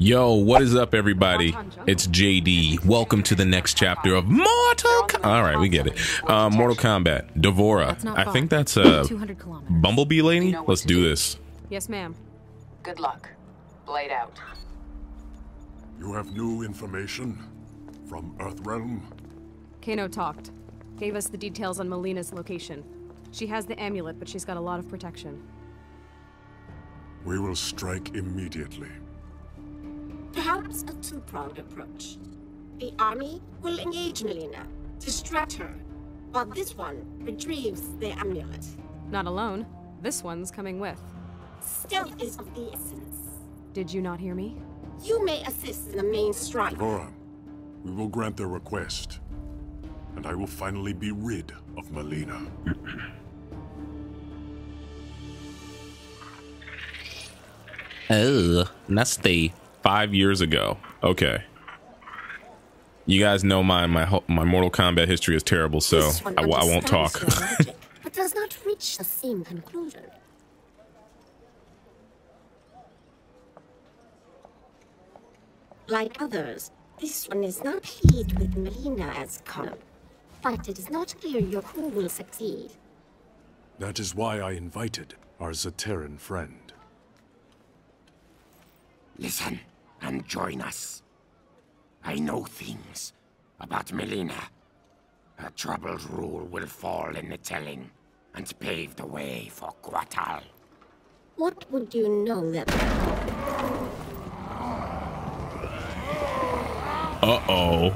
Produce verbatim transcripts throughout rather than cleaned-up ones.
Yo, what is up, everybody? It's J D. Welcome to the next chapter of Mortal Kombat. All right, we get it. Uh, Mortal Kombat. D'Vorah. I think that's a Bumblebee lady. Let's do this. Yes, ma'am. Good luck. Blade out. You have new information from Earthrealm? Kano talked. Gave us the details on Mileena's location. She has the amulet, but she's got a lot of protection. We will strike immediately. Perhaps a two-pronged approach. The army will engage Mileena, distract her, while this one retrieves the amulet. Not alone. This one's coming with. Stealth is of the essence. Did you not hear me? You may assist in the main strike. D'Vorah, we will grant their request, and I will finally be rid of Mileena. Oh, nasty. Five years ago. Okay. You guys know my my my Mortal Kombat history is terrible, so I, I won't talk. Logic, but does not reach the same conclusion. Like others, this one is not paid with Mileena as common, but it is not clear your crew will succeed. That is why I invited our Zateran friend. Listen. And join us. I know things about Mileena. Her troubled rule will fall in the telling and pave the way for Kotal. What would you know that? Uh-oh.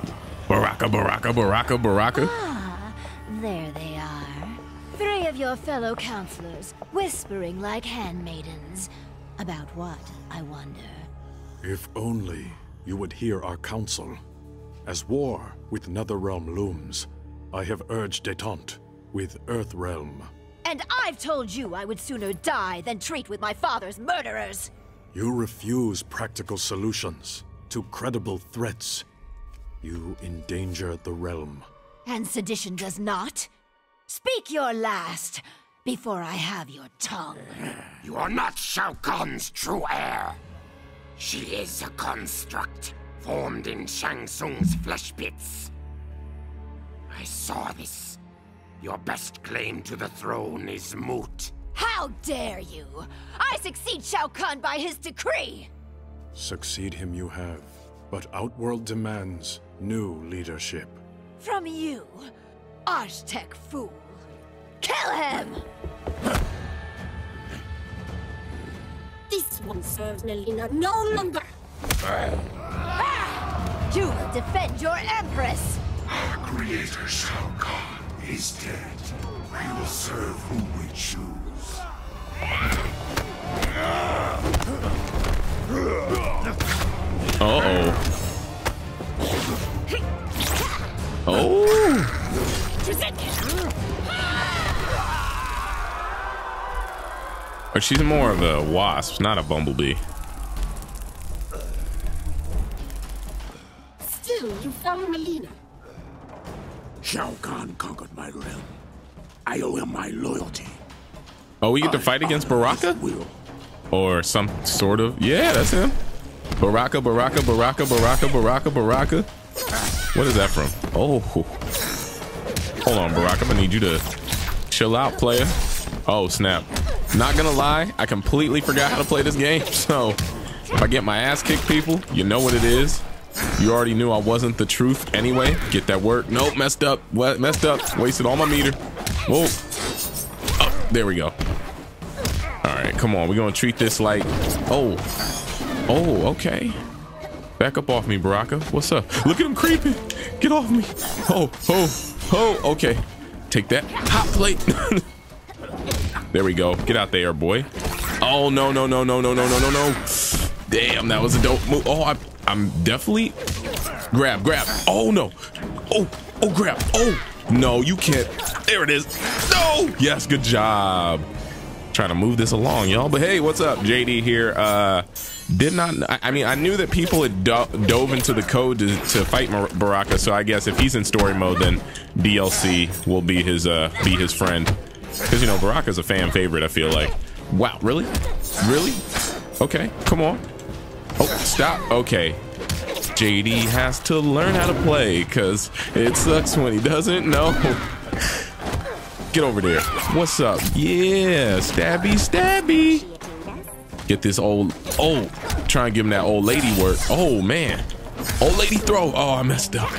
Baraka, Baraka, Baraka, Baraka. Ah, there they are. Three of your fellow counselors, whispering like handmaidens. About what, I wonder? If only you would hear our counsel. As war with Netherrealm looms, I have urged detente with Earthrealm. And I've told you I would sooner die than treat with my father's murderers! You refuse practical solutions to credible threats. You endanger the realm. And sedition does not? Speak your last, before I have your tongue. You are not Shao Khan's true heir. She is a construct, formed in Shang Tsung's flesh pits. I saw this. Your best claim to the throne is moot. How dare you! I succeed Shao Khan by his decree! Succeed him you have, but Outworld demands new leadership. From you, Aztec fool. Kill him! This one serves Mileena no longer! Ah, you will defend your Empress! Our creator Shao Khan is dead. We will serve whom we choose. Uh-oh. Oh! Or she's more of a wasp, not a bumblebee. Still, you found Mileena. Shao Khan conquered my realm. I owe him my loyalty. Oh, we get to fight against Baraka? Or some sort of... Yeah, that's him. Baraka, Baraka, Baraka, Baraka, Baraka, Baraka. What is that from? Oh. Hold on, Baraka. I need you to chill out, player. Oh, snap. Not gonna lie, I completely forgot how to play this game, so if I get my ass kicked, people, you know what it is. You already knew I wasn't the truth anyway. Get that work. Nope, messed up. What? Messed up. Wasted all my meter. Whoa. Oh, there we go. All right, come on. We're gonna treat this like... Oh. Oh, okay. Back up off me, Baraka. What's up? Look at him creeping. Get off me. Oh, oh, oh. Okay. Take that. Hot plate. There we go. Get out there, boy. Oh, no, no, no, no, no, no, no, no, no. Damn, that was a dope move. Oh, I, I'm definitely... Grab, grab. Oh, no. Oh, oh, grab. Oh, no, you can't. There it is. No. Yes, good job. Trying to move this along, y'all. But hey, what's up? J D here. Uh, did not... I mean, I knew that people had do dove into the code to, to fight Baraka. So I guess if he's in story mode, then D L C will be his, uh, be his friend. Because, you know, Baraka's a fan favorite, I feel like. Wow, really? Really? Okay, come on. Oh, stop. Okay. J D has to learn how to play because it sucks when he doesn't know. Get over there. What's up? Yeah, stabby, stabby. Get this old, oh, try and give him that old lady work. Oh, man. Old lady throw. Oh, I messed up.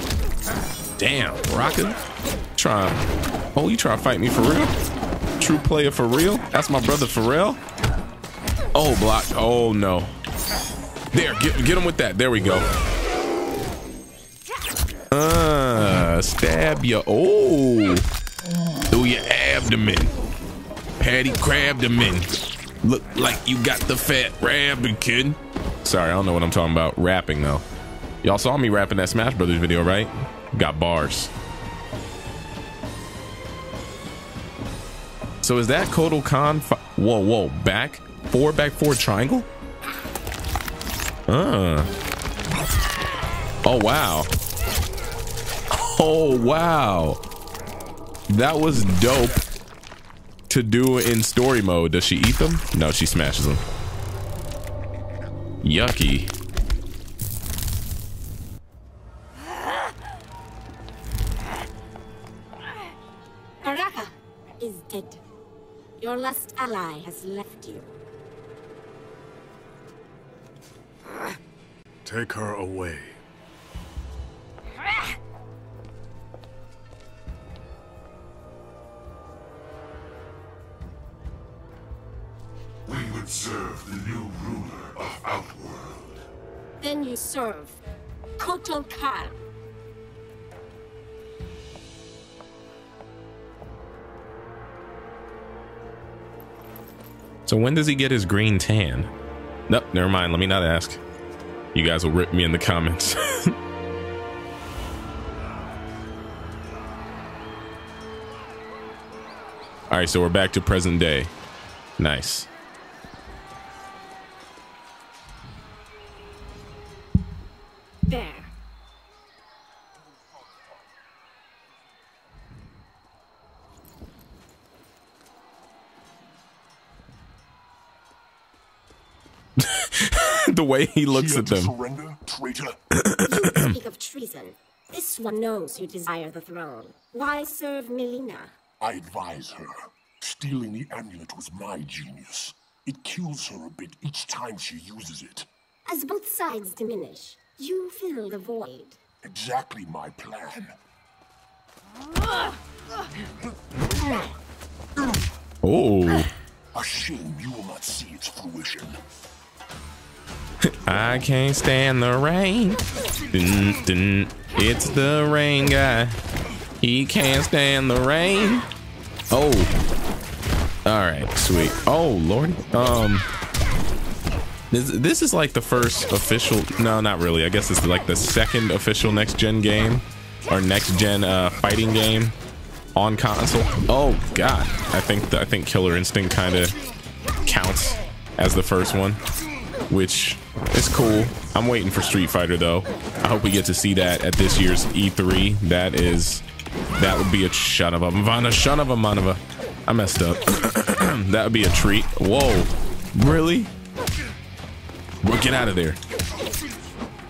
Damn, Baraka. Try. Oh, you try to fight me for real? True player for real? That's my brother Pharrell. Oh, block. Oh, no. There, get, get him with that. There we go. Uh, stab you. Oh. Through your abdomen. Patty crabdomen. Look like you got the fat rabbit, kid. Sorry, I don't know what I'm talking about. Rapping, though. Y'all saw me rapping that Smash Brothers video, right? Got bars. So is that Kotal Kahn? Whoa, whoa. Back four, back four triangle? Uh. Oh, wow. Oh, wow. That was dope to do in story mode. Does she eat them? No, she smashes them. Yucky. Baraka is dead. Your last ally has left you. Take her away. We would serve the new ruler of Outworld. Then you serve Kotal Kahn. So when does he get his green tan? Nope, never mind. Let me not ask. You guys will rip me in the comments. All right, so we're back to present day. Nice. There. The way he looks at them. Surrender, traitor. You speak of treason. This one knows you desire the throne. Why serve Mileena? I advise her. Stealing the amulet was my genius. It kills her a bit each time she uses it. As both sides diminish, you fill the void. Exactly my plan. Oh. A shame you will not see its fruition. I can't stand the rain. Dun, dun. It's the rain guy. He can't stand the rain. Oh. Alright, sweet. Oh, Lord. Um this, this is like the first official, no, not really. I guess it's like the second official next gen game or next gen uh fighting game on console. Oh god. I think the, I think Killer Instinct kind of counts as the first one, which is cool. I'm waiting for Street Fighter though. I hope we get to see that at this year's E three. That is, that would be a shun of a Mvana, shun of a manava. I messed up. That would be a treat. Whoa, really? Well, get out of there.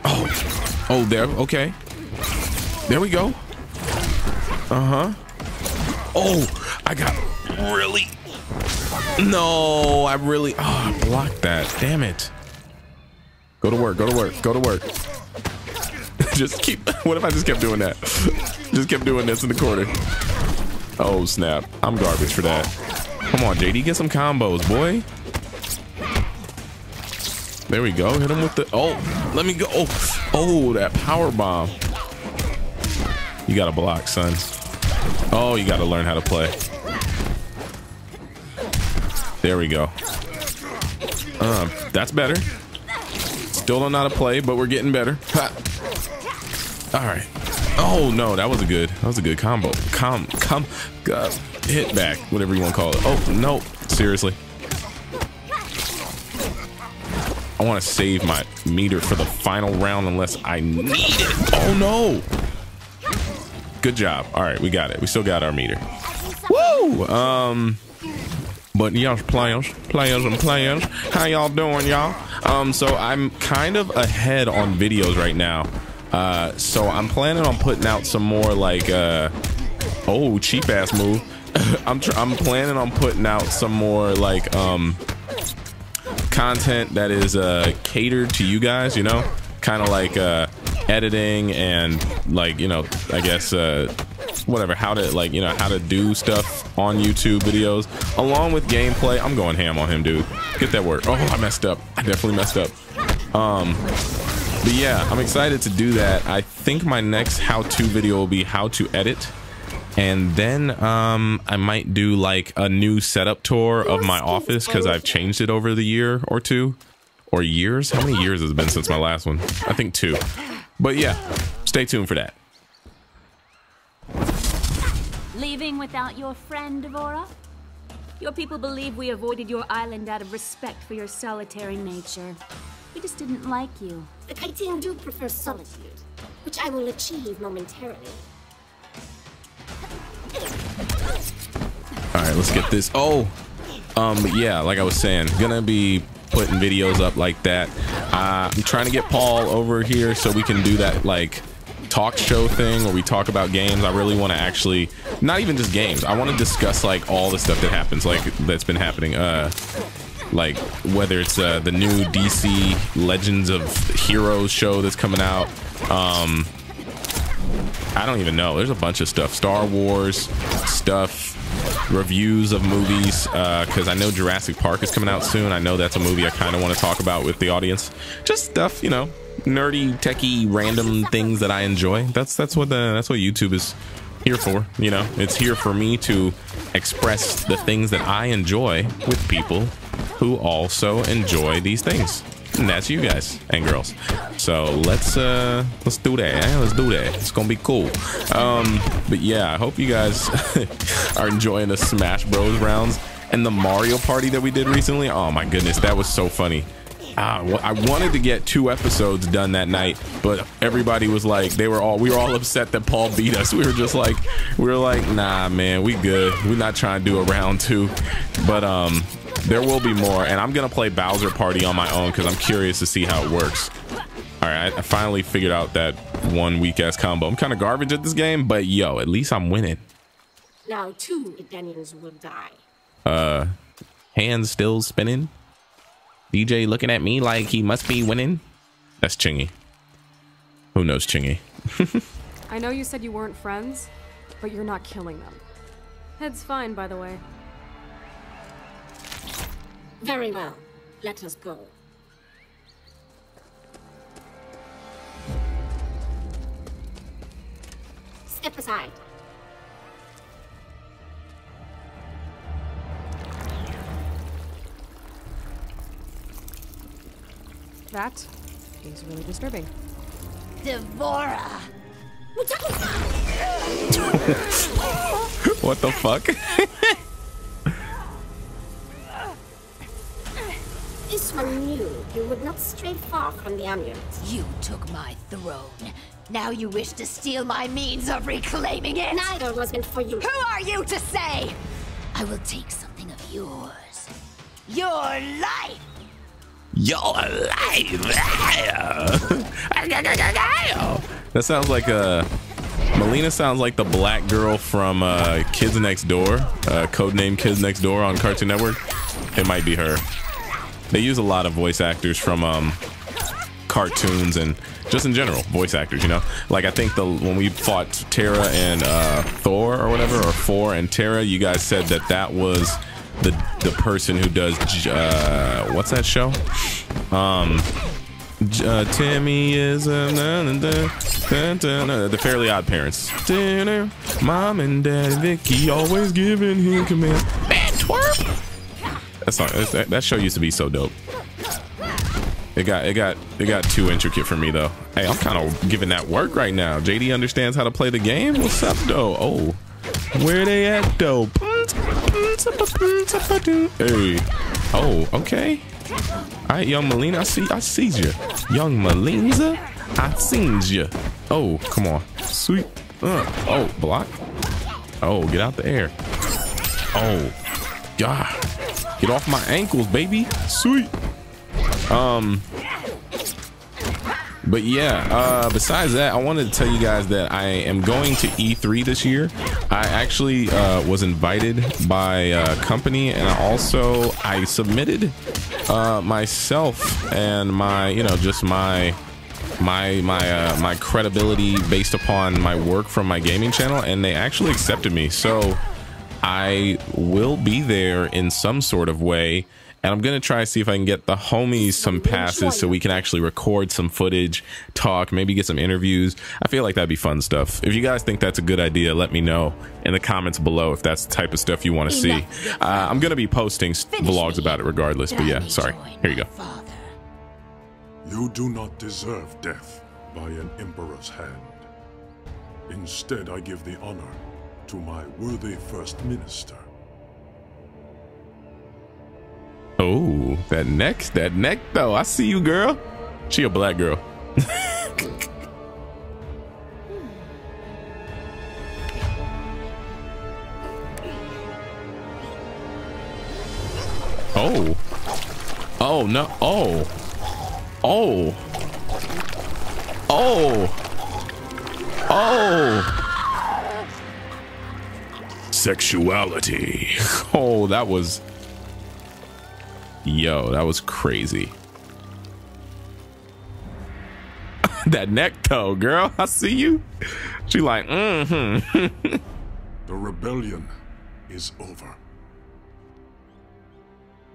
Oh, oh there, okay. There we go. Uh-huh. Oh, I got really, no, I really, oh, I blocked that, damn it. Go to work, go to work, go to work. Just keep, what if I just kept doing that? Just kept doing this in the corner. Oh, snap. I'm garbage for that. Come on, J D, get some combos, boy. There we go. Hit him with the, oh, let me go. Oh, oh, that power bomb. You got to block, son. Oh, you got to learn how to play. There we go. Um, that's better. Still don't know how to play, but we're getting better. Ha. All right. Oh no, that was a good, that was a good combo. Com, com, uh, hit back, whatever you want to call it. Oh no, seriously. I want to save my meter for the final round unless I need it. Oh no. Good job. All right, we got it. We still got our meter. Woo. Um. But y'all players, players and players, how y'all doing, y'all? Um, so I'm kind of ahead on videos right now. Uh, so I'm planning on putting out some more like, uh, oh, cheap ass move. I'm tr I'm planning on putting out some more like, um, content that is, uh, catered to you guys, you know, kind of like, uh, editing and like, you know, I guess, uh, whatever, how to like, you know, how to do stuff on YouTube videos along with gameplay. I'm going ham on him, dude. Get that work. Oh, I messed up. I definitely messed up. Um, but yeah, I'm excited to do that. I think my next how-to video will be how to edit. And then um, I might do like a new setup tour of my office because I've changed it over the year or two or years. How many years has it been since my last one? I think two. But yeah, stay tuned for that. Leaving without your friend, D'Vorah? Your people believe we avoided your island out of respect for your solitary nature. We just didn't like you. The Kaiting do prefer solitude, which I will achieve momentarily. Alright, let's get this. Oh! Um, yeah, like I was saying, gonna be putting videos up like that. Uh, I'm trying to get Paul over here so we can do that, like, talk show thing where we talk about games. I really want to actually, not even just games, I want to discuss like all the stuff that happens, like that's been happening, uh like whether it's uh the new D C Legends of Heroes show that's coming out, um I don't even know, there's a bunch of stuff, Star Wars stuff, reviews of movies, uh because I know Jurassic Park is coming out soon. I know that's a movie I kind of want to talk about with the audience, just stuff, you know, nerdy, techie, random things that I enjoy. That's that's what the that's what YouTube is here for. You know, it's here for me to express the things that I enjoy with people who also enjoy these things, and that's you guys and girls. So let's uh, let's do that. Eh? Let's do that. It's gonna be cool. Um, but yeah, I hope you guys are enjoying the Smash Bros rounds and the Mario Party that we did recently. Oh my goodness, that was so funny. Ah, well, I wanted to get two episodes done that night, but everybody was like, they were all, we were all upset that Paul beat us. We were just like, we were like, nah, man, we good. We're not trying to do a round two, but um, there will be more. And I'm going to play Bowser Party on my own because I'm curious to see how it works. All right, I finally figured out that one weak ass combo. I'm kind of garbage at this game, but yo, at least I'm winning. Now two Italians will die. Uh, hands still spinning. D J looking at me like he must be winning. That's Chingy. Who knows Chingy? I know you said you weren't friends, but you're not killing them. Head's fine, by the way. Very well. Let us go. Step aside. That is really disturbing. D'Vorah! What the fuck? This one knew you would not stray far from the amulet. You took my throne. Now you wish to steal my means of reclaiming it. Neither was meant for you. Who are you to say? I will take something of yours. Your life! You're alive. That sounds like a Mileena sounds like the black girl from uh, Kids Next Door, uh, codename Kids Next Door on Cartoon Network. It might be her. They use a lot of voice actors from um, cartoons and just in general voice actors. You know, like I think the when we fought Terra and uh, Thor or whatever, or Thor and Terra, you guys said that that was the the person who does uh what's that show, um uh, Timmy is a na, na, na, na, na, the Fairly OddParents. Dinner, mom and dad, Vicky always giving him command. Man, twerp. That's not, that, that show used to be so dope. It got it got it got too intricate for me though. Hey, I'm kind of giving that work right now. J D understands how to play the game. What's up though? Oh, where they at though? Hey. Oh, okay. Alright, young Mileena, I see I see you. Young Mileena, I seen you. Oh, come on. Sweet. Uh, oh, block. Oh, get out the air. Oh, God. Get off my ankles, baby. Sweet. Um, but yeah, uh, besides that, I wanted to tell you guys that I am going to E three this year. I actually uh, was invited by a company, and I also I submitted uh, myself and my, you know, just my my my uh, my credibility based upon my work from my gaming channel, and they actually accepted me. So I will be there in some sort of way. And I'm going to try to see if I can get the homies some passes so we can actually record some footage, talk, maybe get some interviews. I feel like that'd be fun stuff. If you guys think that's a good idea, let me know in the comments below if that's the type of stuff you want to see. Uh, I'm going to be posting vlogs about it regardless. But yeah, sorry. Here you go. You do not deserve death by an emperor's hand. Instead, I give the honor to my worthy first minister. Oh, that neck, that neck though. I see you, girl. She a black girl. Oh. Oh, no. Oh. Oh. Oh. Oh. Sexuality. Oh, that was... Yo, that was crazy. That neck toe, girl. I see you. She like, mm-hmm. The rebellion is over.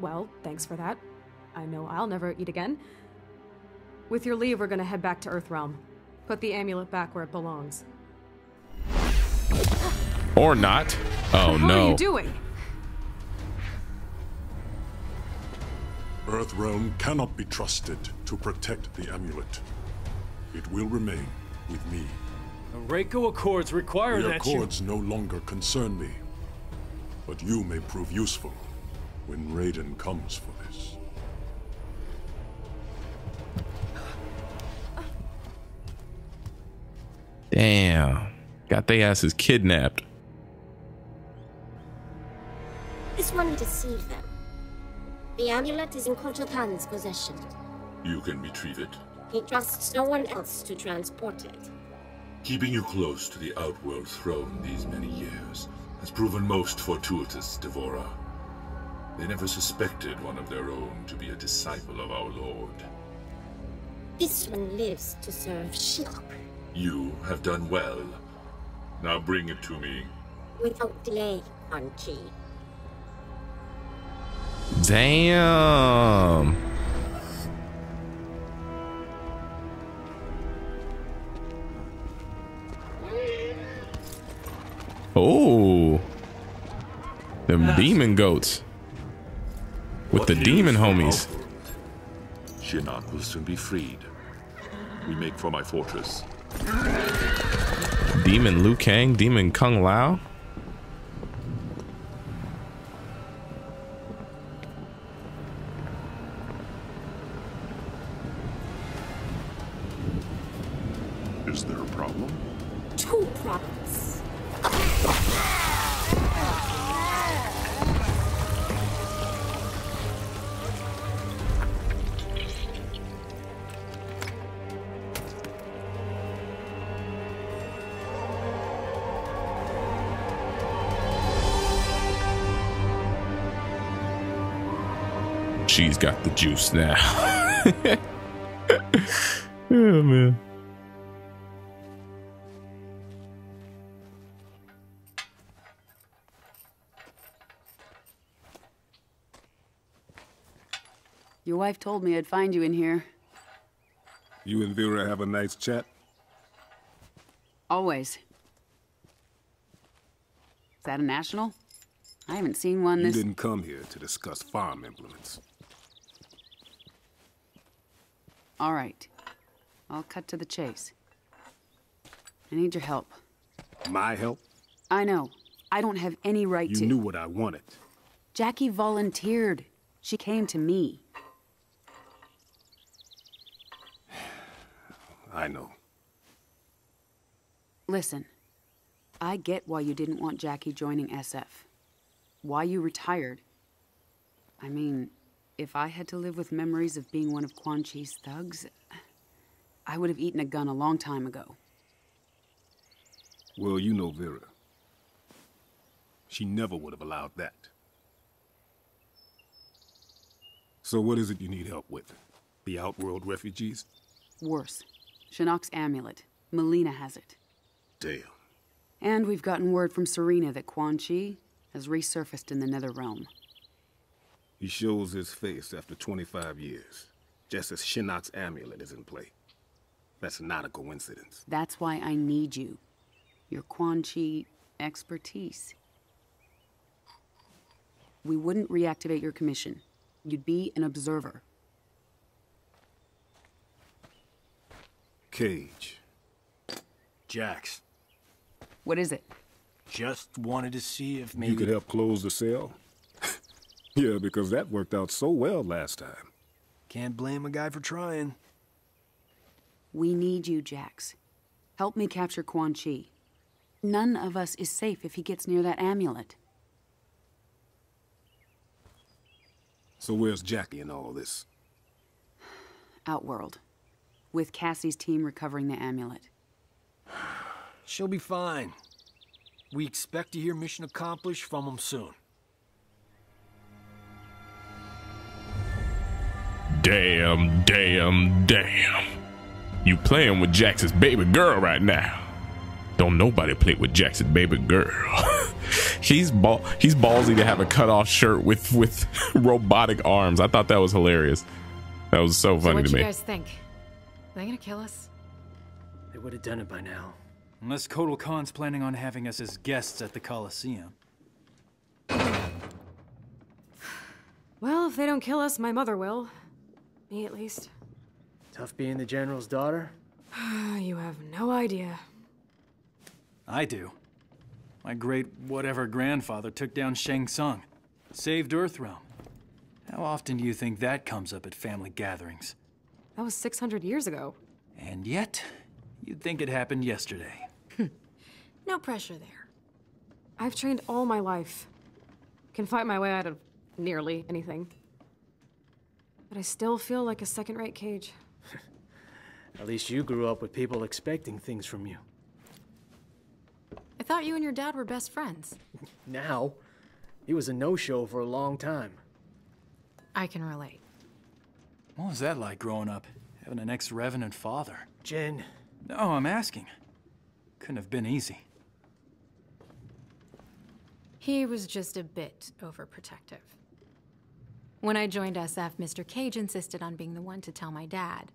Well, thanks for that. I know I'll never eat again. With your leave, we're gonna head back to Earthrealm. Put the amulet back where it belongs. Or not. Oh, no. What are you doing? Earthrealm cannot be trusted to protect the amulet. It will remain with me. The Reiko Accords require that you... The Accords no longer concern me. But you may prove useful when Raiden comes for this. Damn. Got they asses kidnapped. This one deceived them. The amulet is in Kotal Kahn's possession. You can retrieve it. He trusts no one else to transport it. Keeping you close to the Outworld throne these many years has proven most fortuitous, D'Vorah. They never suspected one of their own to be a disciple of our Lord. This one lives to serve Shinnok. You have done well. Now bring it to me. Without delay, Quan Chi. Damn. Oh. Them yes. Demon goats. With what the demon homies. Shinnok will soon be freed. We make for my fortress. Demon Liu Kang, Demon Kung Lao. Is there a problem? Two problems. She's got the juice now. Oh, man. Your wife told me I'd find you in here. You and D'Vorah have a nice chat? Always. Is that a national? I haven't seen one this... You didn't come here to discuss farm implements. All right. I'll cut to the chase. I need your help. My help? I know. I don't have any right to... You knew what I wanted. Jackie volunteered. She came to me. I know. Listen, I get why you didn't want Jackie joining S F. Why you retired. I mean, if I had to live with memories of being one of Quan Chi's thugs, I would have eaten a gun a long time ago. Well, you know Vera. She never would have allowed that. So what is it you need help with? The Outworld refugees? Worse. Shinnok's amulet. Mileena has it. Damn. And we've gotten word from Serena that Quan Chi has resurfaced in the Netherrealm. He shows his face after twenty-five years, just as Shinnok's amulet is in play. That's not a coincidence. That's why I need you. Your Quan Chi expertise. We wouldn't reactivate your commission. You'd be an observer. Cage. Jax. What is it? Just wanted to see if maybe... You could help close the cell? Yeah, because that worked out so well last time. Can't blame a guy for trying. We need you, Jax. Help me capture Quan Chi. None of us is safe if he gets near that amulet. So where's Jackie in all this? Outworld. With Cassie's team recovering the amulet. She'll be fine. We expect to hear mission accomplished from them soon. Damn, damn, damn. You playing with Jax's baby girl right now. Don't nobody play with Jax's baby girl. He's ball he's ballsy to have a cut-off shirt with with robotic arms. I thought that was hilarious. That was so funny so to me. What do you guys think? Are they gonna kill us? They would have done it by now. Unless Kotal Khan's planning on having us as guests at the Coliseum. Well, if they don't kill us, my mother will. Me, at least. Tough being the general's daughter? You have no idea. I do. My great whatever grandfather took down Shang Tsung. Saved Earthrealm. How often do you think that comes up at family gatherings? That was six hundred years ago. And yet, you'd think it happened yesterday. No pressure there. I've trained all my life. Can fight my way out of nearly anything. But I still feel like a second-rate Cage. At least you grew up with people expecting things from you. I thought you and your dad were best friends. Now? He was a no-show for a long time. I can relate. What was that like growing up? Having an ex-revenant father? Jen. No, I'm asking. Couldn't have been easy. He was just a bit overprotective. When I joined S F, Mister Cage insisted on being the one to tell my dad.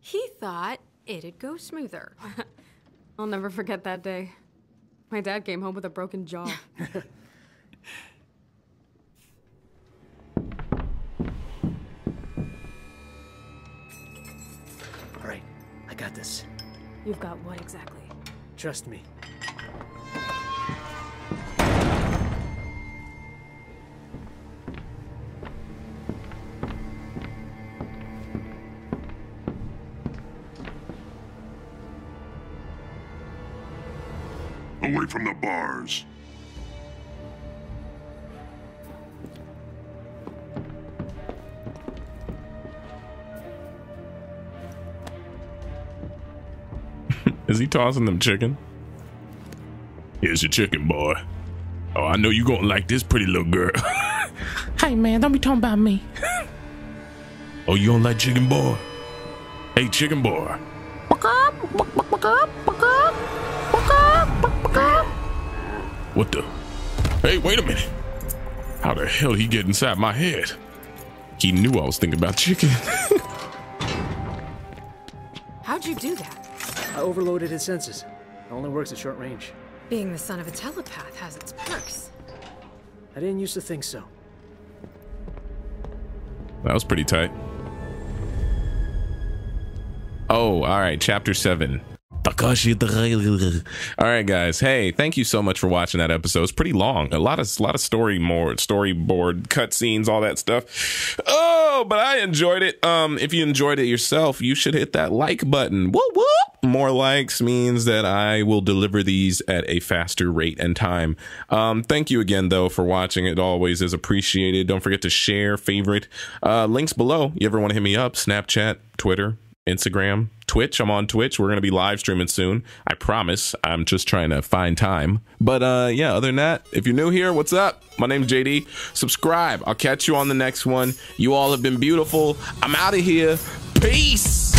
He thought it'd go smoother. I'll never forget that day. My dad came home with a broken jaw. All right, I got this. You've got what exactly? Trust me. Away from the bars. Is he tossing them chicken? Here's your chicken, boy. Oh, I know you gonna like this pretty little girl. Hey, man, don't be talking about me. Oh, you don't like chicken, boy? Hey, chicken, boy. What the? Hey, wait a minute. How the hell he get inside my head? He knew I was thinking about chicken. How'd you do that? I overloaded his senses. It only works at short range. Being the son of a telepath has its perks. I didn't used to think so. That was pretty tight. Oh, all right. Chapter seven. All right, guys. Hey, thank you so much for watching that episode. It's pretty long. A lot of, a lot of story more storyboard cutscenes, all that stuff. Oh. show, but I enjoyed it. Um, if you enjoyed it yourself, you should hit that like button. Whoop, whoop. More likes means that I will deliver these at a faster rate and time. Um, thank you again, though, for watching. It always is appreciated. Don't forget to share, favorite. Uh, links below. You ever want to hit me up? Snapchat, Twitter, Instagram, Twitch. I'm on Twitch. We're going to be live streaming soon. I promise. I'm just trying to find time. But uh, yeah, other than that, if you're new here, what's up? My name's J D. Subscribe. I'll catch you on the next one. You all have been beautiful. I'm out of here. Peace.